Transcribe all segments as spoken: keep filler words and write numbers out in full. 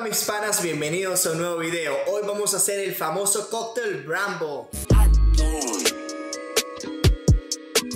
Hola mis panas, bienvenidos a un nuevo video. Hoy vamos a hacer el famoso cóctel Bramble.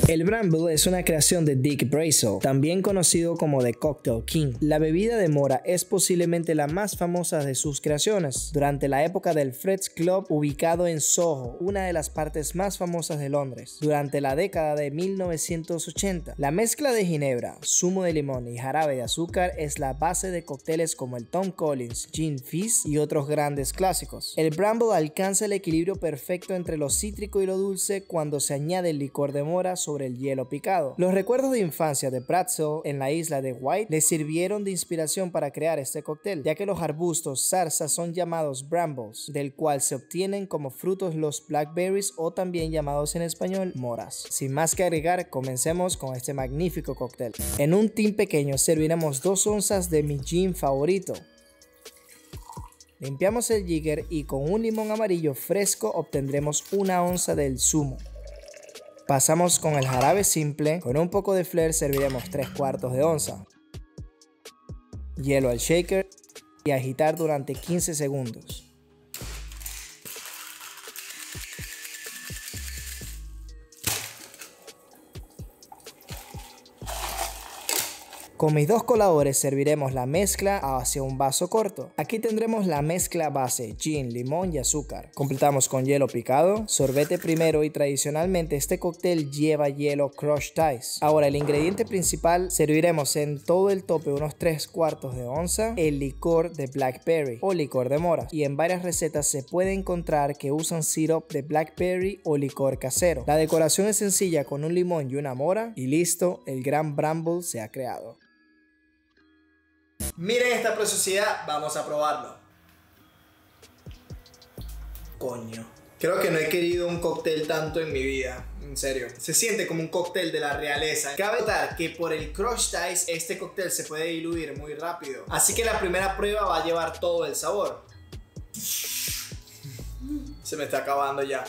El Bramble es una creación de Dick Bradsell, también conocido como The Cocktail King. La bebida de mora es posiblemente la más famosa de sus creaciones. Durante la época del Fred's Club, ubicado en Soho, una de las partes más famosas de Londres, durante la década de mil novecientos ochenta, la mezcla de ginebra, zumo de limón y jarabe de azúcar es la base de cócteles como el Tom Collins, Gin Fizz y otros grandes clásicos. El Bramble alcanza el equilibrio perfecto entre lo cítrico y lo dulce cuando se añade el licor de mora sobre el hielo picado. Los recuerdos de infancia de Bradsell en la isla de White le sirvieron de inspiración para crear este cóctel, ya que los arbustos zarzas son llamados brambles, del cual se obtienen como frutos los blackberries o también llamados en español moras. Sin más que agregar, comencemos con este magnífico cóctel. En un tin pequeño serviremos dos onzas de mi gin favorito. Limpiamos el jigger y con un limón amarillo fresco obtendremos una onza del zumo. Pasamos con el jarabe simple, con un poco de flair serviremos tres cuartos de onza, hielo al shaker y agitar durante quince segundos. Con mis dos coladores serviremos la mezcla hacia un vaso corto. Aquí tendremos la mezcla base, gin, limón y azúcar. Completamos con hielo picado, sorbete primero y tradicionalmente este cóctel lleva hielo crushed ice. Ahora el ingrediente principal, serviremos en todo el tope unos tres cuartos de onza el licor de blackberry o licor de mora. Y en varias recetas se puede encontrar que usan sirope de blackberry o licor casero. La decoración es sencilla con un limón y una mora y listo, el gran Bramble se ha creado. Miren esta preciosidad, vamos a probarlo. Coño, creo que no he querido un cóctel tanto en mi vida, en serio. Se siente como un cóctel de la realeza. Cabe notar que por el crushed ice este cóctel se puede diluir muy rápido, así que la primera prueba va a llevar todo el sabor. Se me está acabando ya.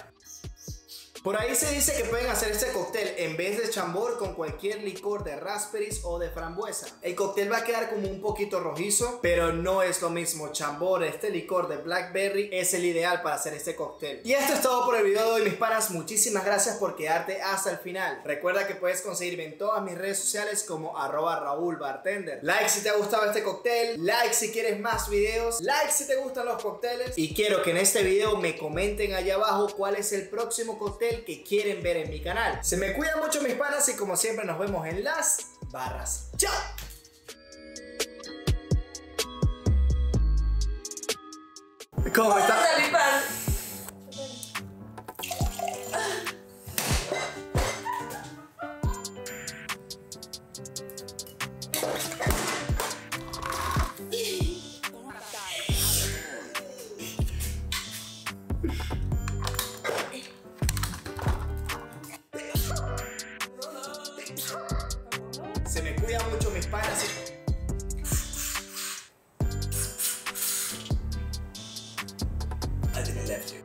Por ahí se dice que pueden hacer este cóctel en vez de Chambord con cualquier licor de raspberries o de frambuesa. El cóctel va a quedar como un poquito rojizo, pero no es lo mismo. Chambord, este licor de blackberry, es el ideal para hacer este cóctel. Y esto es todo por el video de hoy, mis panas. Muchísimas gracias por quedarte hasta el final. Recuerda que puedes conseguirme en todas mis redes sociales como arroba Raúl Bartender. Like si te ha gustado este cóctel, like si quieres más videos, like si te gustan los cócteles. Y quiero que en este video me comenten allá abajo cuál es el próximo cóctel que quieren ver en mi canal. Se me cuidan mucho mis panas y como siempre nos vemos en las barras. ¡Chao! ¿Cómo está? Se me cuidan mucho mis panas y... I didn't left you.